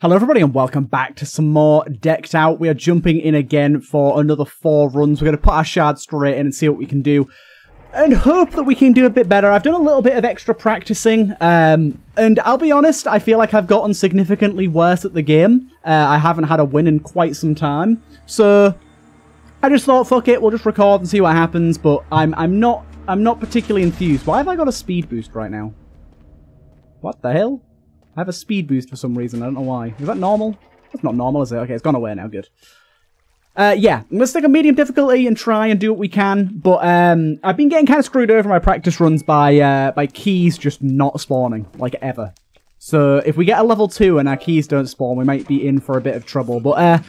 Hello everybody and welcome back to some more Decked Out. We are jumping in again for another 4 runs. We're going to put our shard straight in and see what we can do. And hope that we can do a bit better. I've done a little bit of extra practicing. And I'll be honest, I feel like I've gotten significantly worse at the game. I haven't had a win in quite some time. So I just thought, fuck it, we'll just record and see what happens. But I'm not particularly enthused. Why have I got a speed boost right now? What the hell? I have a speed boost for some reason. I don't know why. Is that normal? That's not normal, is it? Okay, it's gone away now. Good. Yeah, let's take a medium difficulty and try and do what we can. But I've been getting kind of screwed over my practice runs by keys just not spawning, like ever. So if we get a level 2 and our keys don't spawn, we might be in for a bit of trouble. But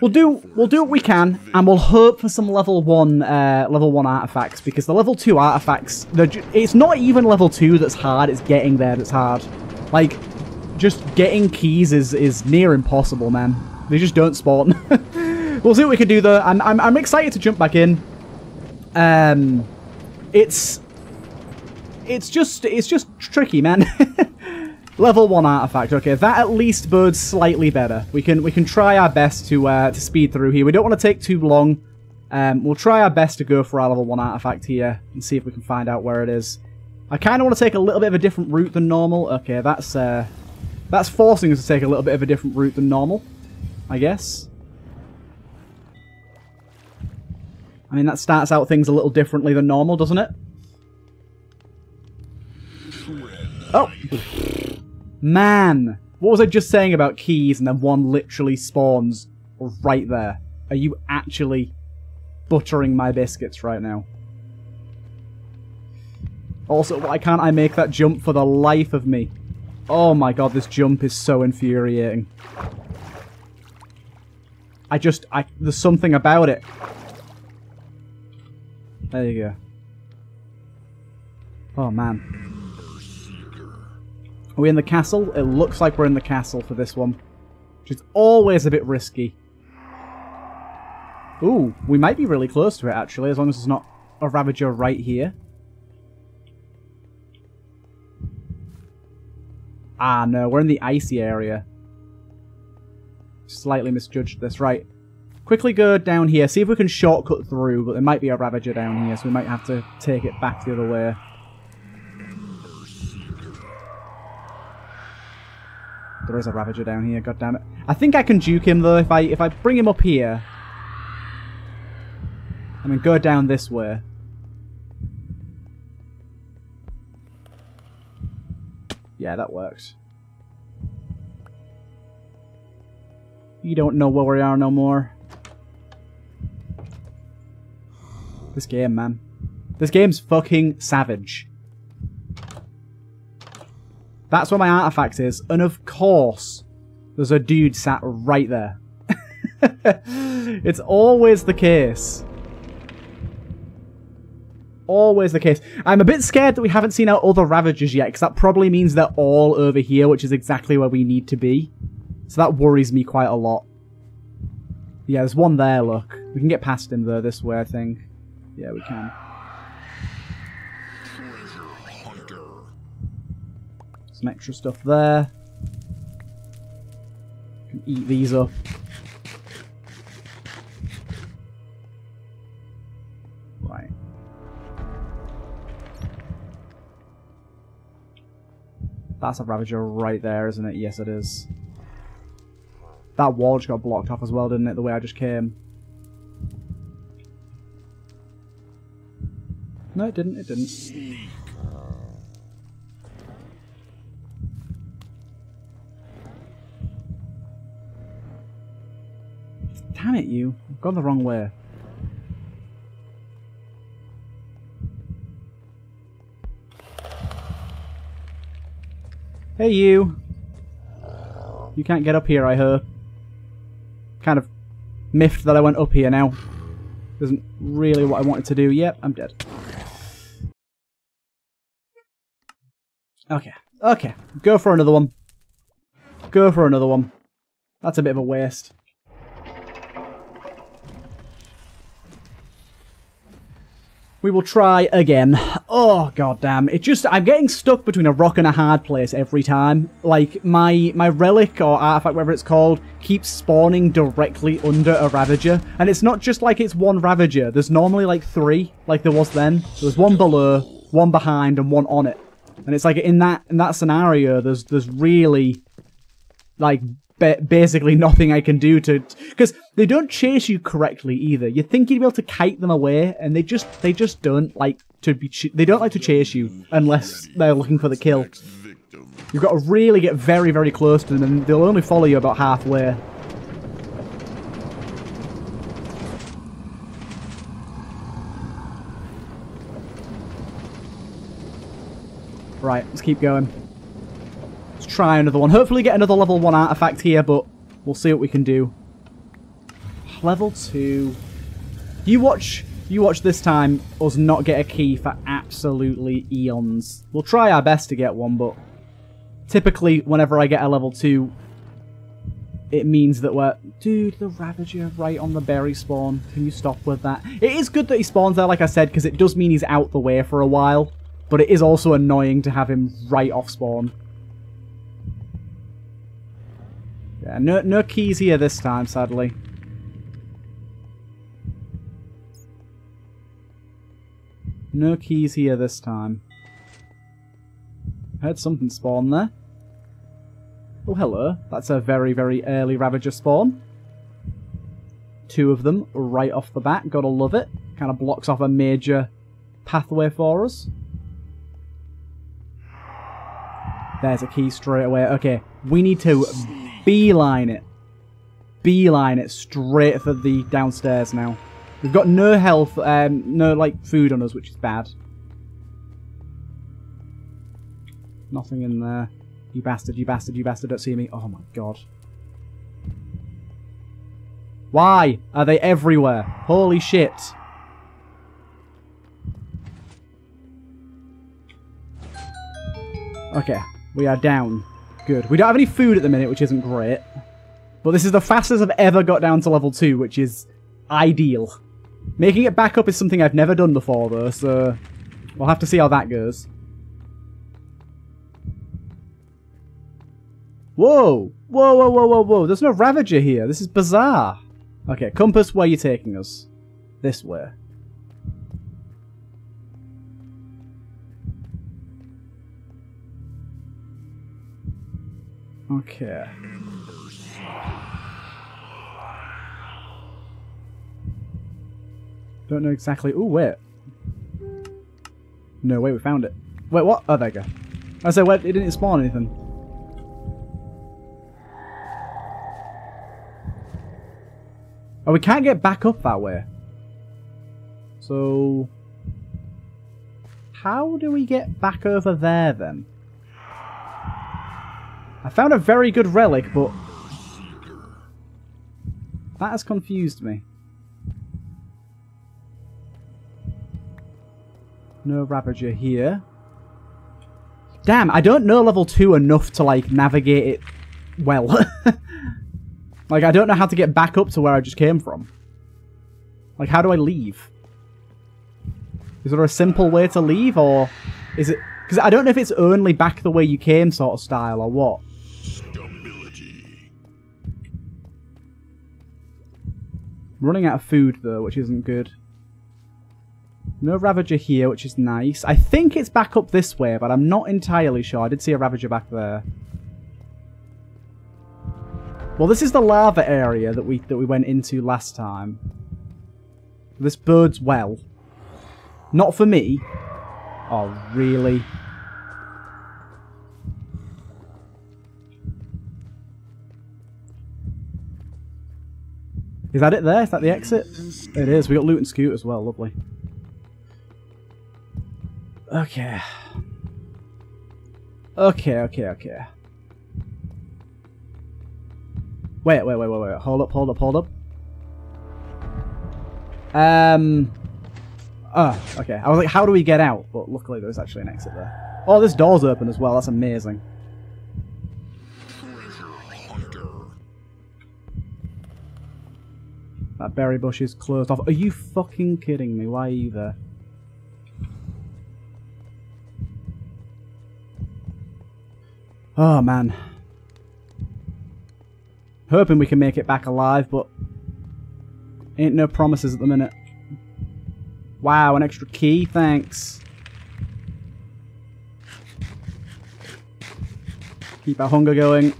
we'll do what we can, and we'll hope for some level one artifacts, because the level 2 artifacts, it's not even level 2 that's hard. It's getting there that's hard. Like, just getting keys is near impossible, man. They just don't spawn. We'll see what we can do, though. I'm excited to jump back in. It's just tricky, man. Level 1 artifact. Okay, that at least bodes slightly better. We can try our best to speed through here. We don't want to take too long. We'll try our best to go for our level 1 artifact here and see if we can find out where it is. I kind of want to take a little bit of a different route than normal. Okay, that's forcing us to take a little bit of a different route than normal, I guess. I mean, that starts out things a little differently than normal, doesn't it? Oh! Man! What was I just saying about keys and then one literally spawns right there? Are you actually buttering my biscuits right now? Also, why can't I make that jump for the life of me? Oh my god, this jump is so infuriating. There's something about it. There you go. Oh man. Are we in the castle? It looks like we're in the castle for this one. Which is always a bit risky. Ooh, we might be really close to it actually, as long as there's not a Ravager right here. Ah, no, we're in the icy area. Slightly misjudged this. Right. Quickly go down here, see if we can shortcut through, but there might be a Ravager down here, so we might have to take it back the other way. There is a Ravager down here, goddammit. I think I can juke him, though, if I bring him up here. I mean, go down this way. Yeah, that works. You don't know where we are no more. This game, man. This game's fucking savage. That's where my artifact is. And of course, there's a dude sat right there. It's always the case. Always the case. I'm a bit scared that we haven't seen our other Ravagers yet, because that probably means they're all over here, which is exactly where we need to be. So that worries me quite a lot. Yeah, there's one there, look. We can get past him, though, this way, I think. Yeah, we can. Some extra stuff there. Can eat these up. Right. That's a Ravager right there, isn't it? Yes, it is. That wall just got blocked off as well, didn't it? The way I just came. No, it didn't. It didn't. Damn it, you. I've gone the wrong way. Hey, you. You can't get up here, I heard. Kind of miffed that I went up here now. Isn't really what I wanted to do. Yep, I'm dead. Okay. Okay. Go for another one. Go for another one. That's a bit of a waste. We will try again. Oh, goddamn. It just, I'm getting stuck between a rock and a hard place every time. Like, my relic or artifact, whatever it's called, keeps spawning directly under a Ravager. And it's not just like it's one Ravager. There's normally like three, like there was then. There was one below, one behind, and one on it. And it's like in that scenario, there's really, like, basically nothing I can do to, because they don't chase you correctly either. You think you'd be able to kite them away, and they just don't like to be. They don't like to chase you unless they're looking for the kill. You've got to really get very, very close to them, and they'll only follow you about halfway. Right, let's keep going. Let's try another one. Hopefully get another level 1 artifact here, but we'll see what we can do. Level 2. You watch this time us not get a key for absolutely eons. We'll try our best to get one, but typically whenever I get a level 2, it means that we're... Dude, the Ravager right on the berry spawn. Can you stop with that? It is good that he spawns there, like I said, because it does mean he's out the way for a while, but it is also annoying to have him right off spawn. Yeah, no keys here this time, sadly. No keys here this time. I heard something spawn there. Oh, hello. That's a very, very early Ravager spawn. Two of them right off the bat. Gotta love it. Kind of blocks off a major pathway for us. There's a key straight away. Okay, we need to... beeline it. Beeline it straight for the downstairs now. We've got no health, no, like, food on us, which is bad. Nothing in there. You bastard, you bastard, you bastard, don't see me. Oh my god. Why are they everywhere? Holy shit. Okay, we are down. Good. We don't have any food at the minute, which isn't great. But this is the fastest I've ever got down to level 2, which is ideal. Making it back up is something I've never done before, though, so we'll have to see how that goes. Whoa! Whoa, whoa, whoa, whoa, whoa. There's no Ravager here. This is bizarre. Okay, compass, where are you taking us? This way. Okay. Don't know exactly. Ooh, wait. No, wait, we found it. Wait, what? Oh, there you go. I said, wait, it didn't spawn anything. Oh, we can't get back up that way. So... how do we get back over there, then? I found a very good relic, but that has confused me. No Ravager here. Damn, I don't know level 2 enough to, like, navigate it well. Like, I don't know how to get back up to where I just came from. Like, how do I leave? Is there a simple way to leave, or is it... because I don't know if it's only back the way you came sort of style, or what. Running out of food, though, which isn't good. No Ravager here, which is nice. I think it's back up this way, but I'm not entirely sure. I did see a Ravager back there. Well, this is the lava area that we went into last time. This bodes well. Not for me. Oh, really? Is that it there? Is that the exit? It is. We got loot and scoot as well. Lovely. Okay. Okay, okay, okay. Wait, wait, wait, wait, wait. Hold up, hold up, hold up. Oh, okay. I was like, how do we get out? But luckily there's actually an exit there. Oh, this door's open as well. That's amazing. That berry bush is closed off. Are you fucking kidding me? Why are you there? Oh, man. Hoping we can make it back alive, but ain't no promises at the minute. Wow, an extra key? Thanks. Keep our hunger going.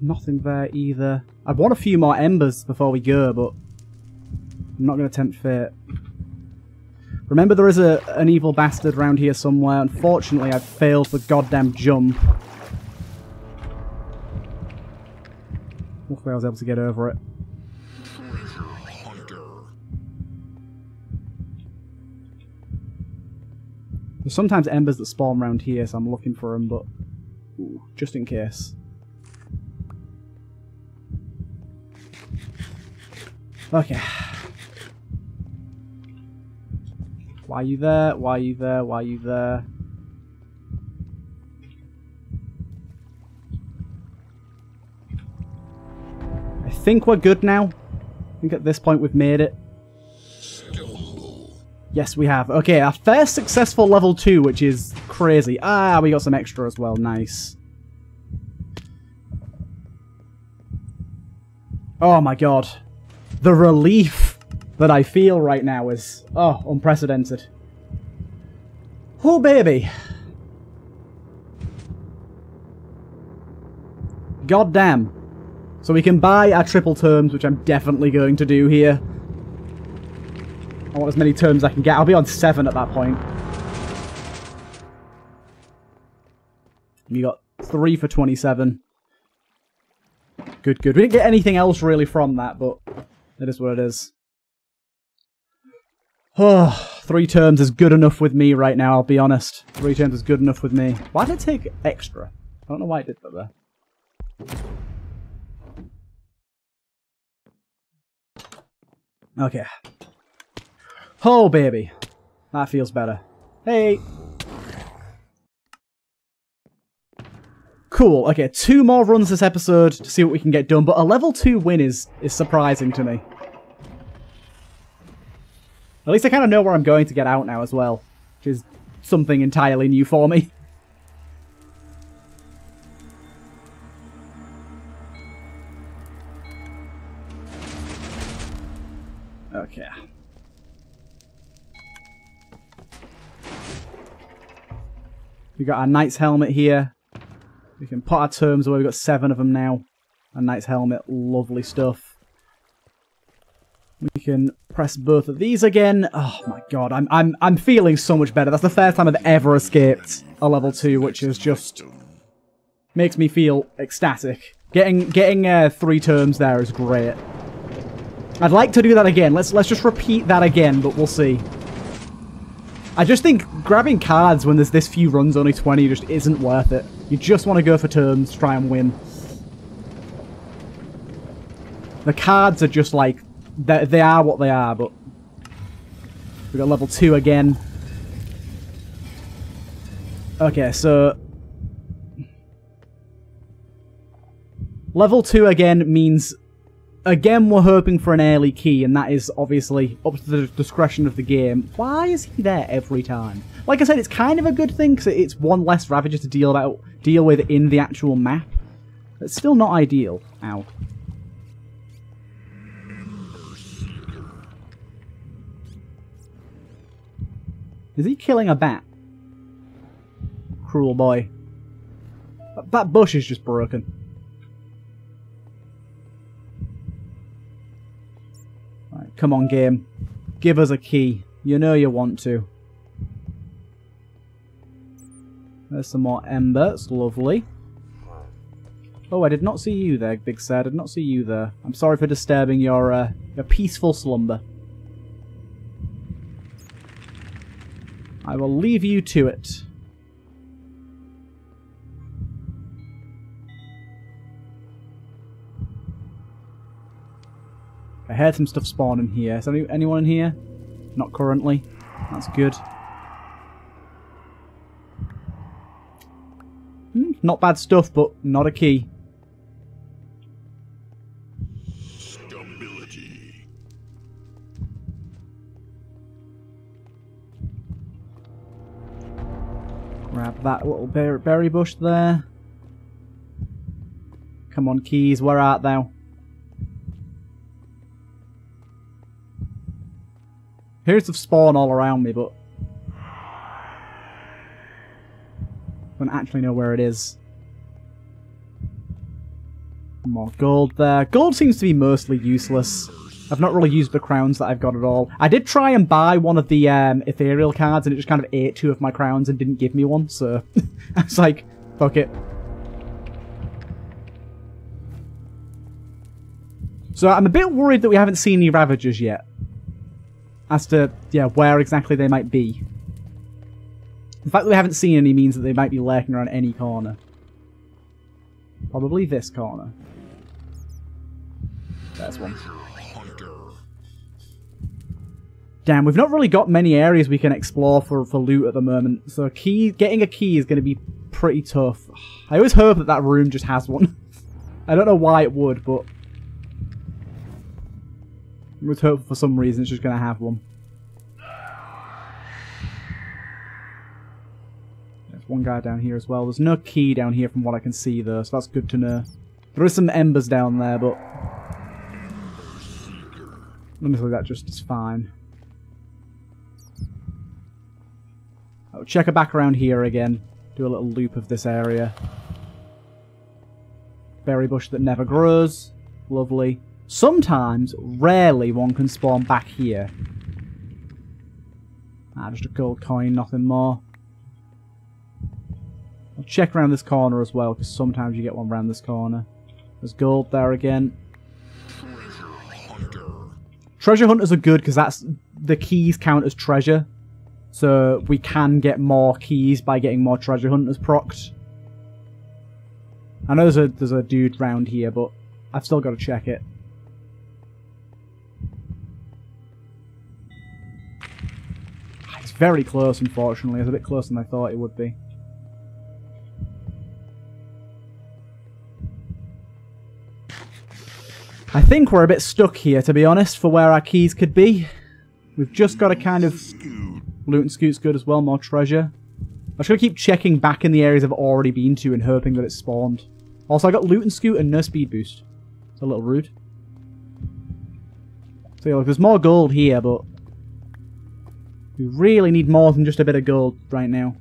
Nothing there either. I'd want a few more embers before we go, but I'm not going to tempt fate. Remember, there is an evil bastard around here somewhere. Unfortunately, I failed the goddamn jump. Luckily, I was able to get over it. There's sometimes embers that spawn around here, so I'm looking for them, but ooh, just in case. Okay. Why are you there? Why are you there? Why are you there? I think we're good now. I think at this point we've made it. Yes, we have. Okay, our first successful level 2, which is crazy. Ah, we got some extra as well. Nice. Oh my god. The relief that I feel right now is, oh, unprecedented. Oh, baby. God damn. So we can buy our triple terms, which I'm definitely going to do here. I want as many terms as I can get. I'll be on 7 at that point. We got 3 for 27. Good, good. We didn't get anything else really from that, but... it is what it is. Oh, 3 terms is good enough with me right now, I'll be honest. 3 terms is good enough with me. Why did it take extra? I don't know why I did that there. Okay. Oh, baby. That feels better. Hey! Cool, okay, 2 more runs this episode to see what we can get done, but a level 2 win is surprising to me. At least I kind of know where I'm going to get out now as well, which is something entirely new for me. Okay. We got our knight's helmet here. We can put our terms away, we've got 7 of them now. A knight's helmet, lovely stuff. We can press both of these again. Oh my god, I'm feeling so much better. That's the first time I've ever escaped a level 2, which is just... makes me feel ecstatic. Getting 3 terms there is great. I'd like to do that again. Let's just repeat that again, but we'll see. I just think grabbing cards when there's this few runs, only 20, just isn't worth it. You just want to go for turns, try and win. The cards are just like, they are what they are, but... we got level 2 again. Okay, so... level 2 again means... again, we're hoping for an early key, and that is obviously up to the discretion of the game. Why is he there every time? Like I said, it's kind of a good thing, because it's 1 less Ravager to deal with in the actual map. It's still not ideal. Ow. Is he killing a bat? Cruel boy. That bush is just broken. Come on, game. Give us a key. You know you want to. There's some more embers. Lovely. Oh, I did not see you there, Big Sir. I did not see you there. I'm sorry for disturbing your peaceful slumber. I will leave you to it. I heard some stuff spawn in here. Is there anyone in here? Not currently. That's good. Not bad stuff, but not a key. Grab that little berry bush there. Come on, keys, where art thou? Here's the spawn all around me, but I don't actually know where it is. More gold there. Gold seems to be mostly useless. I've not really used the crowns that I've got at all. I did try and buy one of the ethereal cards and it just kind of ate two of my crowns and didn't give me one, so I was like, fuck it. So I'm a bit worried that we haven't seen any Ravagers yet. As to, yeah, where exactly they might be. The fact that we haven't seen any means that they might be lurking around any corner. Probably this corner. There's one. Damn, we've not really got many areas we can explore for loot at the moment, so getting a key is going to be pretty tough. I always hope that that room just has one. I don't know why it would, but I was hoping for some reason it's just going to have one. There's one guy down here as well. There's no key down here from what I can see, though, so that's good to know. There are some embers down there, but honestly, that just is fine. I'll check her back around here again. Do a little loop of this area. Berry bush that never grows. Lovely. Sometimes, rarely, one can spawn back here. Ah, just a gold coin, nothing more. I'll check around this corner as well, because sometimes you get one around this corner. There's gold there again. Treasure hunters are good because that's the keys count as treasure, so we can get more keys by getting more treasure hunters procced. I know there's a dude round here, but I've still got to check it. It's very close, unfortunately. It's a bit closer than I thought it would be. I think we're a bit stuck here, to be honest, for where our keys could be. We've just got to kind of... Loot and scoot's good as well, more treasure. I'm just going to keep checking back in the areas I've already been to and hoping that it's spawned. Also, I got loot and scoot and no speed boost. It's a little rude. So yeah, look, there's more gold here, but we really need more than just a bit of gold right now.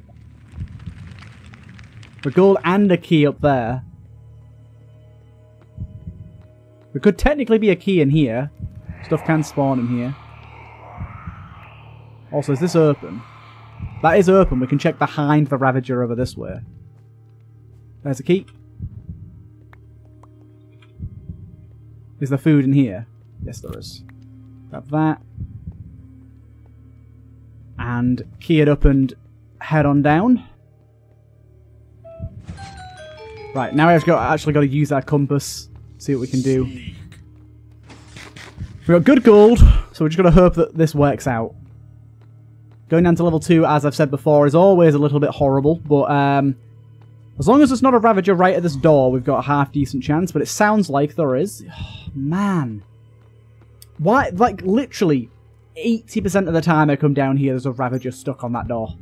The gold and a key up there. There could technically be a key in here. Stuff can spawn in here. Also, is this open? That is open. We can check behind the Ravager over this way. There's a key. Is there food in here? Yes, there is. Grab that. And key it up and head on down. Right, now I've actually got to use our compass. See what we can do. We've got good gold, so we're just going to hope that this works out. Going down to level 2, as I've said before, is always a little bit horrible, but as long as there's not a Ravager right at this door, we've got a half-decent chance, but it sounds like there is. Oh, man. Why? Like, literally 80% of the time I come down here, there's a Ravager stuck on that door.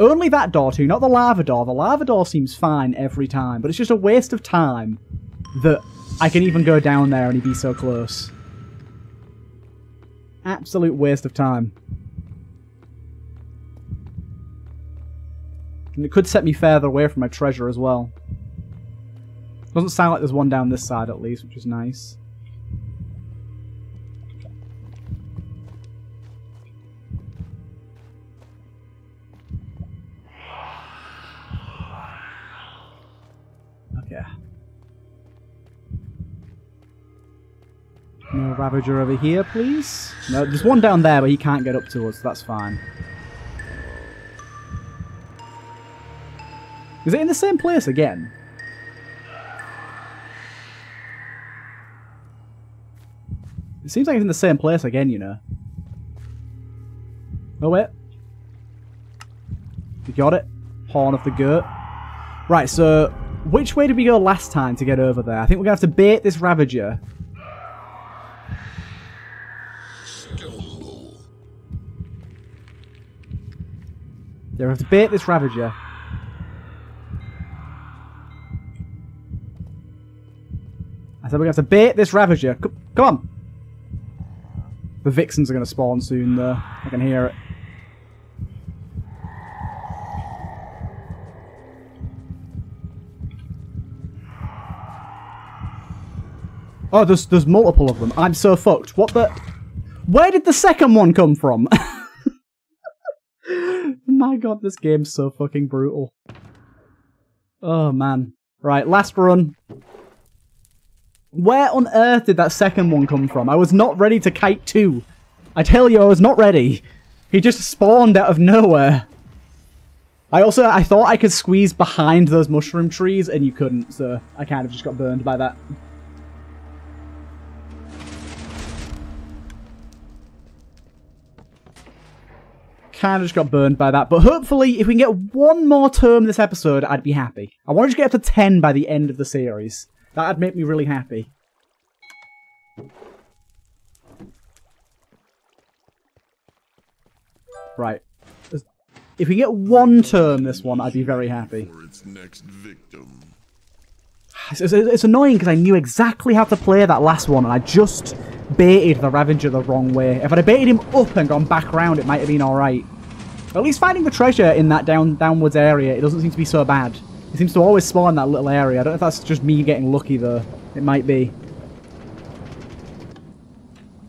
Only that door, too, not the lava door. The lava door seems fine every time, but it's just a waste of time that I can even go down there and he'd be so close. Absolute waste of time. And it could set me further away from my treasure as well. Doesn't sound like there's one down this side at least, which is nice. Okay. No Ravager over here, please. No, there's one down there, but he can't get up to us. So that's fine. Is it in the same place again? It seems like it's in the same place again, you know. Oh, wait. We got it. Horn of the goat. Right, so which way did we go last time to get over there? I think we're going to have to bait this Ravager. Yeah, we have to bait this Ravager. And so we're going to have to bait this Ravager. Come on! The Vixens are going to spawn soon, though. I can hear it. Oh, there's multiple of them. I'm so fucked. What the... Where did the second one come from? My god, this game's so fucking brutal. Oh, man. Right, last run. Where on earth did that second one come from? I was not ready to kite 2. I tell you, I was not ready. He just spawned out of nowhere. I thought I could squeeze behind those mushroom trees, and you couldn't, so I kind of just got burned by that. Kind of just got burned by that, but hopefully if we can get one more term this episode, I'd be happy. I want to just get up to 10 by the end of the series. That'd make me really happy. Right. If we get one term this one, I'd be very happy. It's annoying because I knew exactly how to play that last one and I just baited the Ravager the wrong way. If I'd have baited him up and gone back round, it might have been alright. At least finding the treasure in that downwards area, it doesn't seem to be so bad. It seems to always spawn in that little area. I don't know if that's just me getting lucky though. It might be.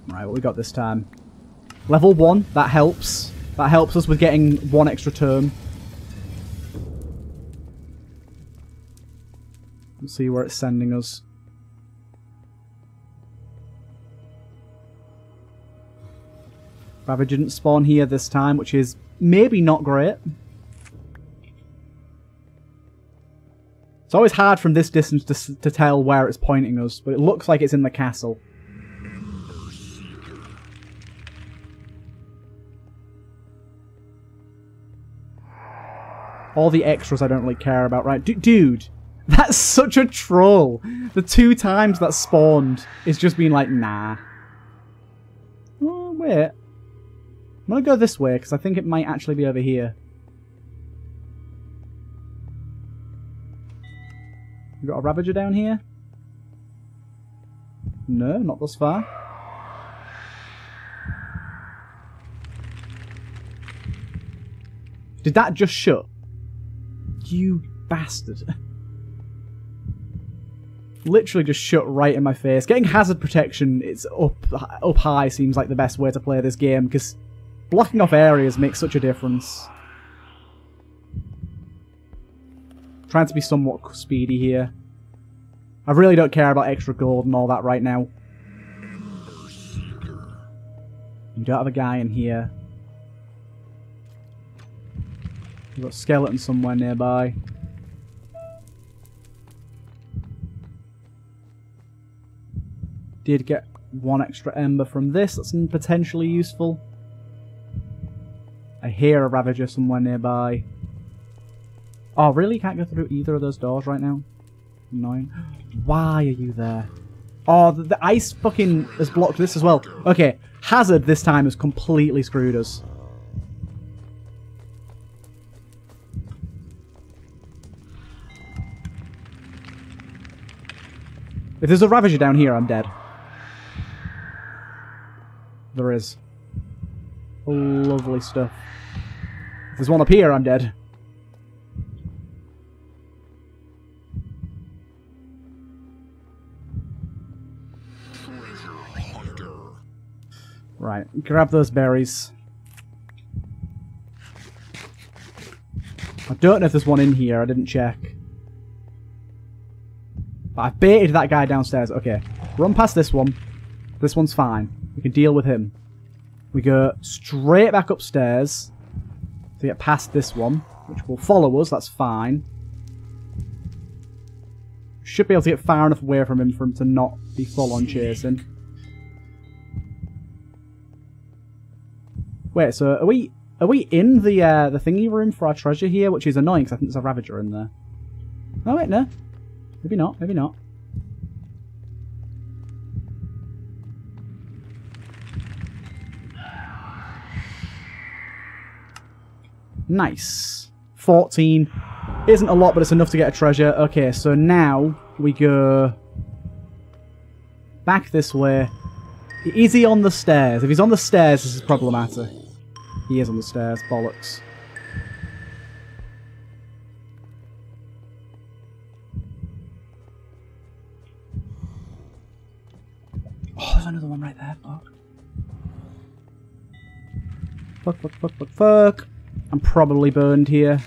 Right, what we got this time? Level 1, that helps. That helps us with getting one extra term. Let's see where it's sending us. Ravager didn't spawn here this time, which is maybe not great. It's always hard from this distance to tell where it's pointing us, but it looks like it's in the castle. All the extras I don't really care about, right? Dude! That's such a troll! The 2 times that spawned, it's just been like, nah. Oh, wait. I'm gonna go this way, because I think it might actually be over here. We got a Ravager down here? No, not thus far. Did that just shut? You bastard. Literally just shut right in my face. Getting hazard protection, it's up high, seems like the best way to play this game, because blocking off areas makes such a difference. Trying to be somewhat speedy here. I really don't care about extra gold and all that right now. You don't have a guy in here. We've got a skeleton somewhere nearby. Did get one extra ember from this. That's potentially useful. I hear a Ravager somewhere nearby. Oh, really? Can't go through either of those doors right now? Annoying. Why are you there? Oh, the ice fucking has blocked this as well. Okay, Hazard this time has completely screwed us. If there's a Ravager down here, I'm dead. There is. Lovely stuff. If there's one up here, I'm dead. Right, grab those berries. I don't know if there's one in here, I didn't check. But I baited that guy downstairs. Okay, run past this one. This one's fine. We can deal with him. We go straight back upstairs to get past this one, which will follow us, that's fine. Should be able to get far enough away from him for him to not be full on chasing. Wait, so are we in the thingy room for our treasure here, which is annoying because I think there's a Ravager in there. Oh wait, no. Maybe not, maybe not. Nice. 14. Isn't a lot, but it's enough to get a treasure. Okay, so now we go back this way. Is he on the stairs? If he's on the stairs, this is problematic. He is on the stairs, bollocks. Oh, there's another one right there, fuck. Fuck, fuck, fuck, fuck, fuck. I'm probably burned here.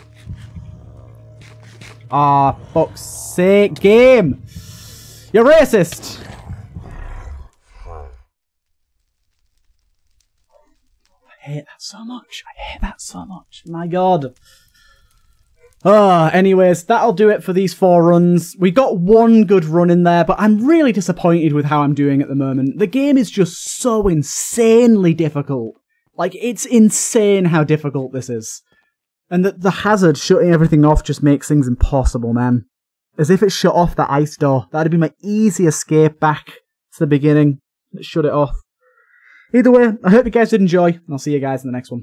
Ah, fuck's sake, game! You're racist! I hate that so much. I hate that so much. My god. Ah, anyways, that'll do it for these 4 runs. We got 1 good run in there, but I'm really disappointed with how I'm doing at the moment. The game is just so insanely difficult. Like, it's insane how difficult this is. And the hazard shutting everything off just makes things impossible, man. As if it shut off that ice door. That'd be my easy escape back to the beginning. Let's shut it off. Either way, I hope you guys did enjoy, and I'll see you guys in the next one.